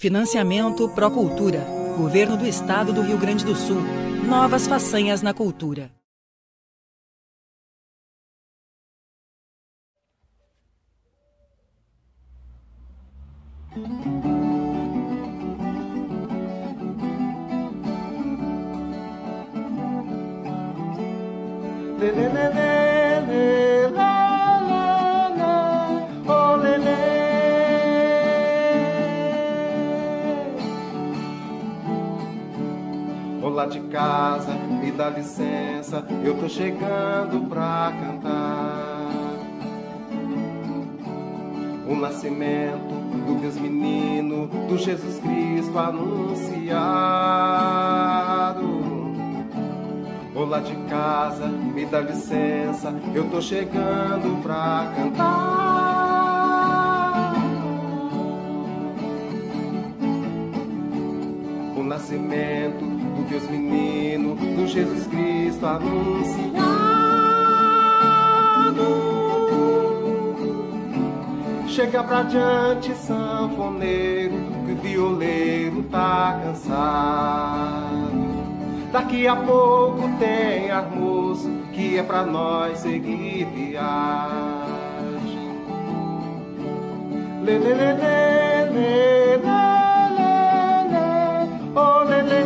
Financiamento ProCultura, Governo do Estado do Rio Grande do Sul. Novas façanhas na cultura. Olá de casa, me dá licença, eu tô chegando pra cantar o nascimento do Deus menino, do Jesus Cristo anunciado. Olá de casa, me dá licença, eu tô chegando pra cantar o nascimento do Deus menino, do Jesus Cristo anunciado. Chega pra diante, sanfoneiro, que o violeiro tá cansado. Daqui a pouco tem almoço, que é pra nós seguir viagem. Lê, lê, lê, lê, lê, lê, lê, oh, lê, lê.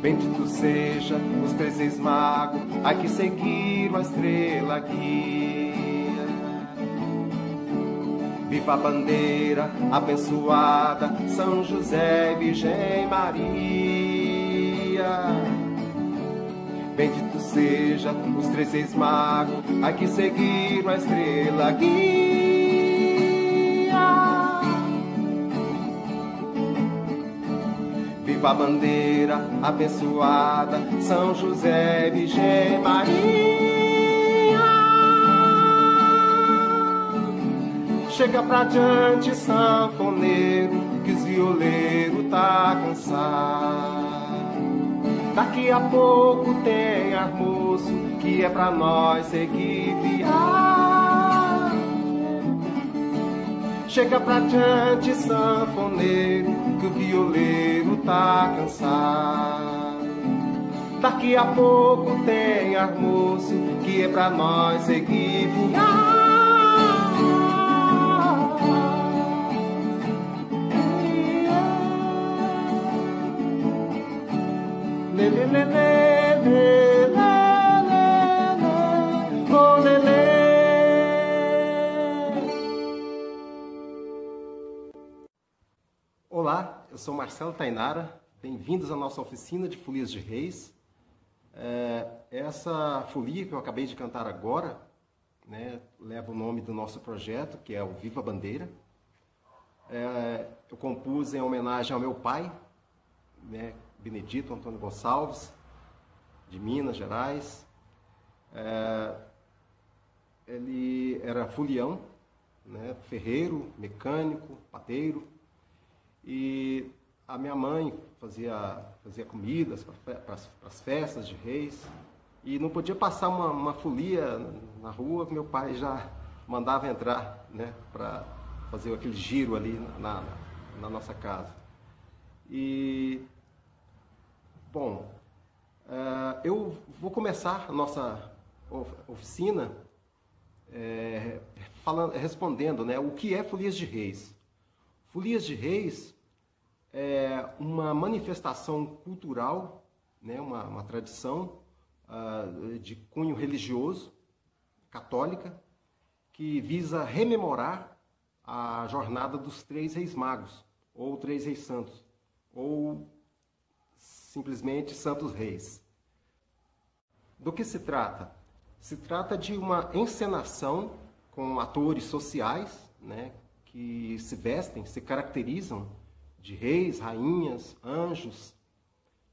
Bendito seja os três esmagos, a que seguiram a estrela guia. Viva a bandeira abençoada, São José, Virgem Maria. Bendito seja os três esmagos, a que seguiram a estrela guia. Viva a bandeira abençoada, São José, Virgem Maria. Chega pra diante, sanfoneiro, que o violeiro tá cansado. Daqui a pouco tem almoço, que é pra nós seguir viagem. Chega pra diante, sanfoneiro, que o violeiro tá cansado. Daqui a pouco tem almoço, que é pra nós seguir viagem. Lê, lê, lê, lê, lê. Olá, eu sou Marcelo Tainara, bem-vindos à nossa oficina de Folias de Reis. Essa folia que eu acabei de cantar agora, né, leva o nome do nosso projeto, que é o Viva a Bandeira. Eu compus em homenagem ao meu pai, né, Benedito Antônio Gonçalves, de Minas Gerais. Ele era folião, né, ferreiro, mecânico, padeiro. E a minha mãe fazia comidas para as festas de reis. E não podia passar uma folia na rua, que meu pai já mandava entrar, né, para fazer aquele giro ali na nossa casa. E, bom, eu vou começar a nossa oficina respondendo, né, o que é Folias de Reis. Folias de Reis é uma manifestação cultural, né, uma tradição de cunho religioso, católica, que visa rememorar a jornada dos três reis magos, ou três reis santos, ou simplesmente santos reis. Do que se trata? Se trata de uma encenação com atores sociais, né, que se vestem, se caracterizam de reis, rainhas, anjos,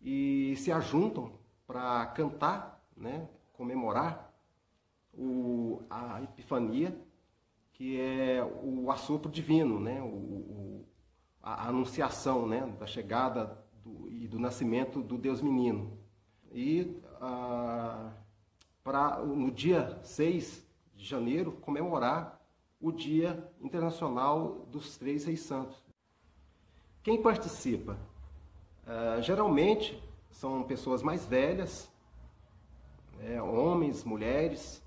e se ajuntam para cantar, né, comemorar a Epifania, que é o assopro divino, né, a anunciação, né, da chegada e do nascimento do Deus menino. E no dia 6 de janeiro, comemorar o Dia Internacional dos Três Reis Santos. Quem participa? Geralmente são pessoas mais velhas, né, homens, mulheres,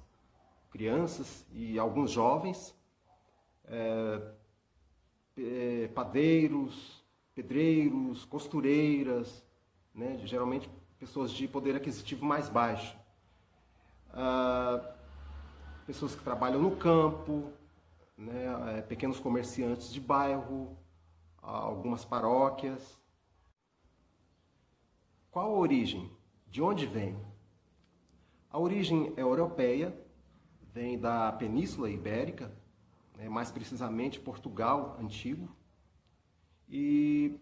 crianças e alguns jovens, padeiros, pedreiros, costureiras, né, geralmente pessoas de poder aquisitivo mais baixo, pessoas que trabalham no campo, né, pequenos comerciantes de bairro, algumas paróquias. Qual a origem? De onde vem? A origem é europeia, vem da Península Ibérica, né, mais precisamente Portugal antigo, e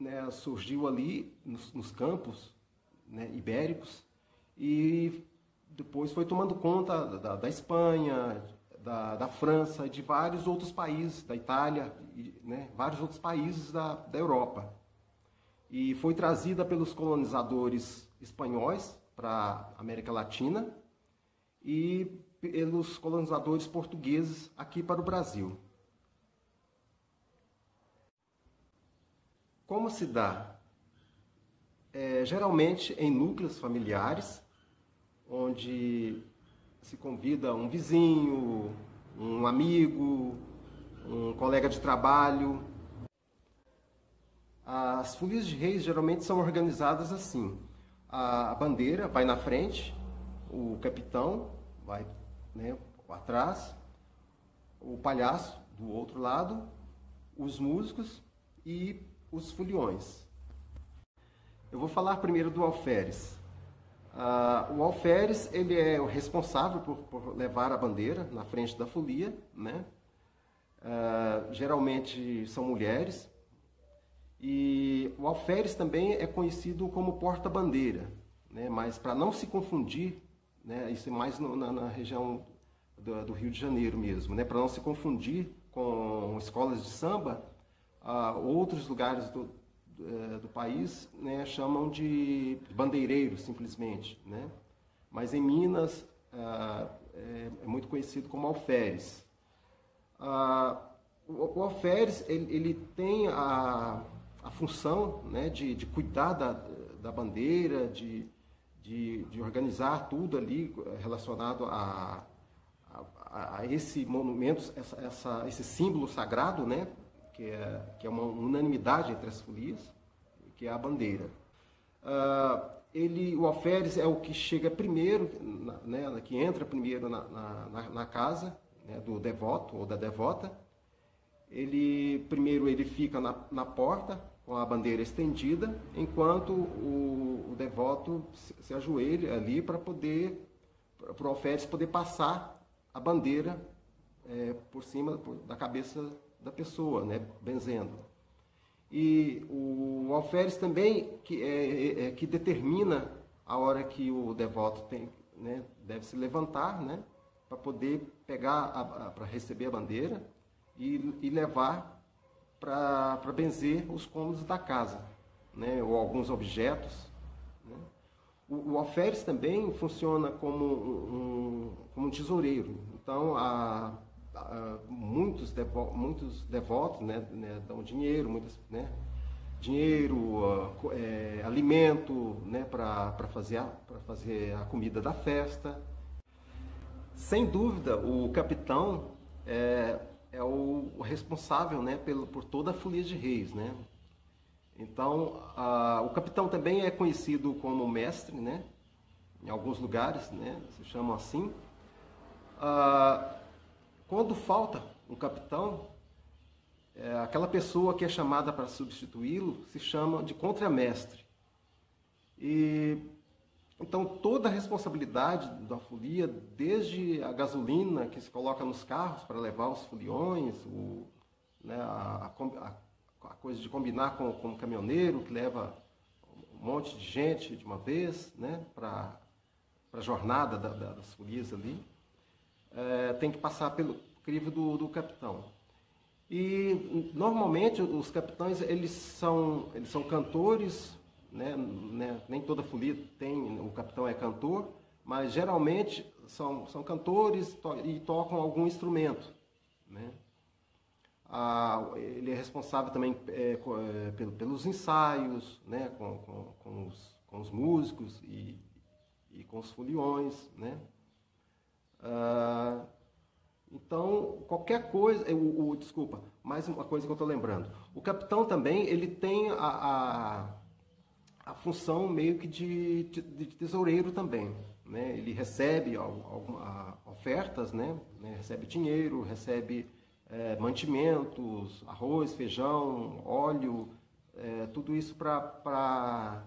né, surgiu ali nos campos, né, ibéricos, e depois foi tomando conta da Espanha, da França, de vários outros países, da Itália, e, né, vários outros países da Europa. E foi trazida pelos colonizadores espanhóis para a América Latina e pelos colonizadores portugueses aqui para o Brasil. Como se dá? Geralmente em núcleos familiares, onde se convida um vizinho, um amigo, um colega de trabalho. As folias de reis geralmente são organizadas assim: a bandeira vai na frente, o capitão vai, né, atrás, o palhaço do outro lado, os músicos e os foliões. Eu vou falar primeiro do alferes. O alferes, ele é o responsável por levar a bandeira na frente da folia, né? Geralmente são mulheres. E o alferes também é conhecido como porta-bandeira, né? Mas para não se confundir, né? Isso é mais na região do Rio de Janeiro mesmo, né? Para não se confundir com escolas de samba, outros lugares do país, né? Chamam de bandeireiro simplesmente, né? Mas em Minas é muito conhecido como alferes. O alferes ele tem a função, né, de cuidar da bandeira, de organizar tudo ali relacionado a esse monumento, esse símbolo sagrado, né, que é uma unanimidade entre as folias, que é a bandeira. O alferes é o que chega primeiro, né, que entra primeiro na casa, né, do devoto ou da devota. Primeiro ele fica na porta com a bandeira estendida, enquanto o devoto se ajoelha ali para o alferes poder passar a bandeira por cima da cabeça da pessoa, né, benzendo. E o alferes também que determina a hora que o devoto tem, né, deve se levantar, né, para poder pegar para receber a bandeira e levar para benzer os cômodos da casa, né, ou alguns objetos, né. O alferes também funciona como um tesoureiro. Então, muitos devotos, né, dão dinheiro, alimento, né, para fazer a comida da festa. Sem dúvida, o capitão é o responsável, né, por toda a folia de reis, né? Então, o capitão também é conhecido como mestre, né? Em alguns lugares, né, se chamam assim. Quando falta um capitão, aquela pessoa que é chamada para substituí-lo se chama de contramestre. E então toda a responsabilidade da folia, desde a gasolina que se coloca nos carros para levar os foliões, né, a coisa de combinar com o caminhoneiro que leva um monte de gente de uma vez, né, para a jornada das folias ali, tem que passar pelo crivo do capitão. E normalmente os capitães eles são cantores, né? Nem toda folia tem, o capitão é cantor, mas geralmente são cantores e tocam algum instrumento, né? Ele é responsável também pelos ensaios, né? com os músicos e com os foliões, né? Então, qualquer coisa... Desculpa, mais uma coisa que eu estou lembrando. O capitão também, ele tem a função meio que de tesoureiro também, né? Ele recebe ofertas, né? Recebe dinheiro, recebe mantimentos, arroz, feijão, óleo, tudo isso para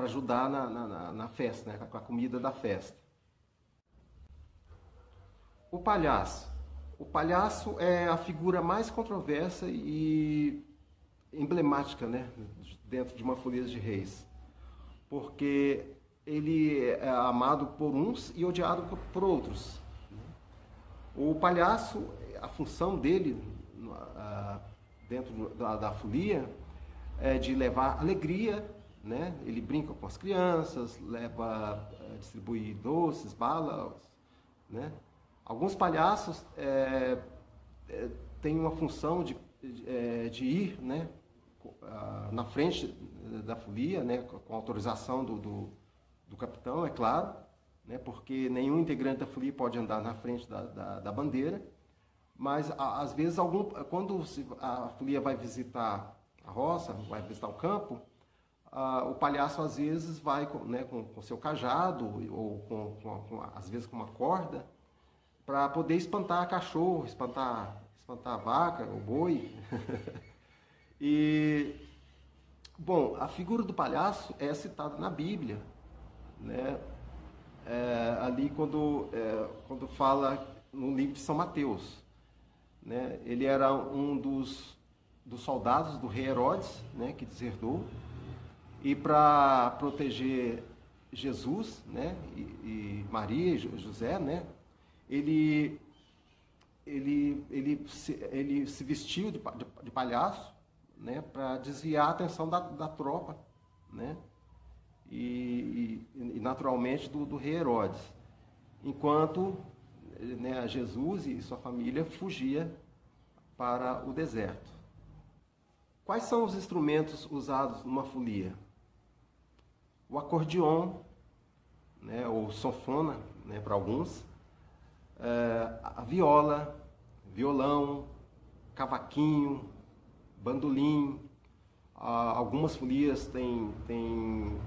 ajudar na festa, né? Com a comida da festa. O palhaço. O palhaço é a figura mais controversa e emblemática, né, dentro de uma Folia de Reis, porque ele é amado por uns e odiado por outros. O palhaço, a função dele dentro da Folia é de levar alegria, né? Ele brinca com as crianças, distribui doces, balas, né? Alguns palhaços têm uma função de ir, né, na frente da folia, né, com autorização do capitão, é claro, né, porque nenhum integrante da folia pode andar na frente da bandeira, mas às vezes, quando a folia vai visitar a roça, vai visitar o campo, o palhaço às vezes vai, né, com seu cajado ou às vezes com uma corda, para poder espantar cachorro, espantar vaca, o boi. E, bom, a figura do palhaço é citada na Bíblia, né? Ali quando fala no livro de São Mateus, né? Ele era um dos soldados do rei Herodes, né? Que deserdou, e para proteger Jesus, né? E Maria e José, né? Ele se vestiu de palhaço, né, para desviar a atenção da tropa, né, e naturalmente do rei Herodes, enquanto, né, Jesus e sua família fugia para o deserto. Quais são os instrumentos usados numa folia? O acordeon, né, ou sanfona, né, para alguns, a viola, violão, cavaquinho, bandolim, algumas folias têm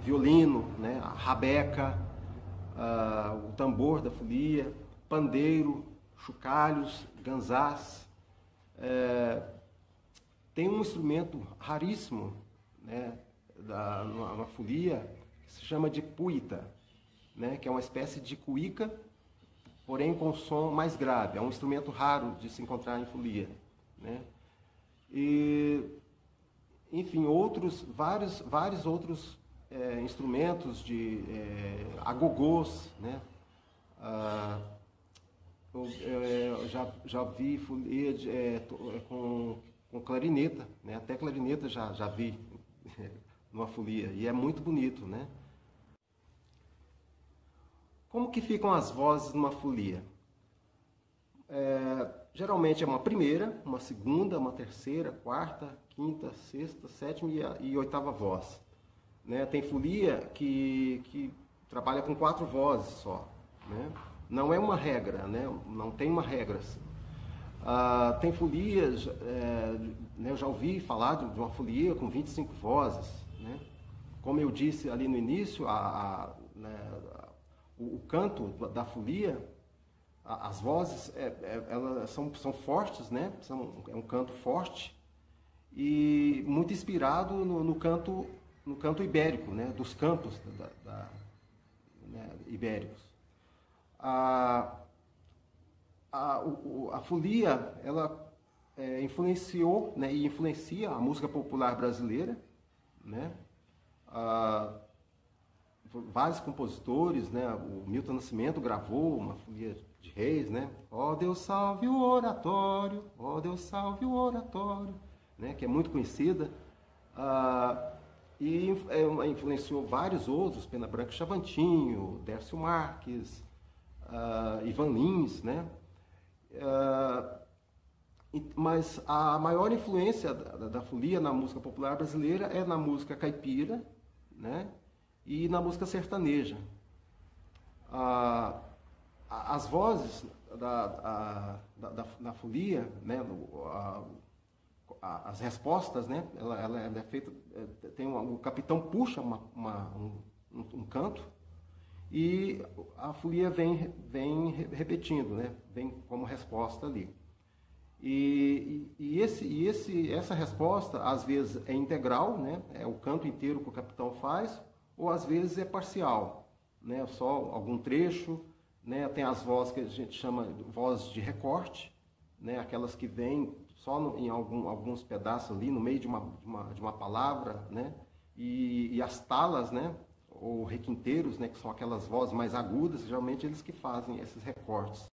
violino, né? A rabeca, o tambor da folia, pandeiro, chocalhos, ganzás. Tem um instrumento raríssimo, né? Uma folia que se chama de puíta, né? Que é uma espécie de cuíca, porém com som mais grave. É um instrumento raro de se encontrar em folia, né? E, enfim, vários outros instrumentos de agogôs, né? Eu já vi folia com clarineta, né? Até clarineta já vi numa folia, e é muito bonito, né? Como que ficam as vozes numa folia? Geralmente é uma primeira, uma segunda, uma terceira, quarta, quinta, sexta, sétima e oitava voz, né? Tem folia que trabalha com 4 vozes só, né? Não é uma regra, né? Não tem uma regra assim. Tem folias, né? Eu já ouvi falar de uma folia com 25 vozes, né? Como eu disse ali no início, o canto da folia, as vozes, elas são fortes, né? É um canto forte e muito inspirado no canto ibérico, né? Dos campos né? Ibéricos. A folia, ela influenciou, né? E influencia a música popular brasileira, né? Vários compositores, né? O Milton Nascimento gravou uma Folia de Reis, né? Ó Deus salve o oratório, ó Deus salve o oratório, né? Que é muito conhecida. e influenciou vários outros, Pena Branca, Xavantinho, Dércio Marques, Ivan Lins, né? Mas a maior influência da folia na música popular brasileira é na música caipira, né? E na música sertaneja. As vozes da folia, né? As respostas, né? Ela é feita, tem o capitão puxa um canto e a folia vem repetindo, né? Vem como resposta ali. Essa resposta às vezes é integral, né? É o canto inteiro que o capitão faz, ou às vezes é parcial, né? Só algum trecho, né? Tem as vozes que a gente chama de vozes de recorte, né? Aquelas que vêm só em alguns pedaços ali, no meio de uma palavra, né? E as talas, né? Ou requinteiros, né? Que são aquelas vozes mais agudas, geralmente eles que fazem esses recortes.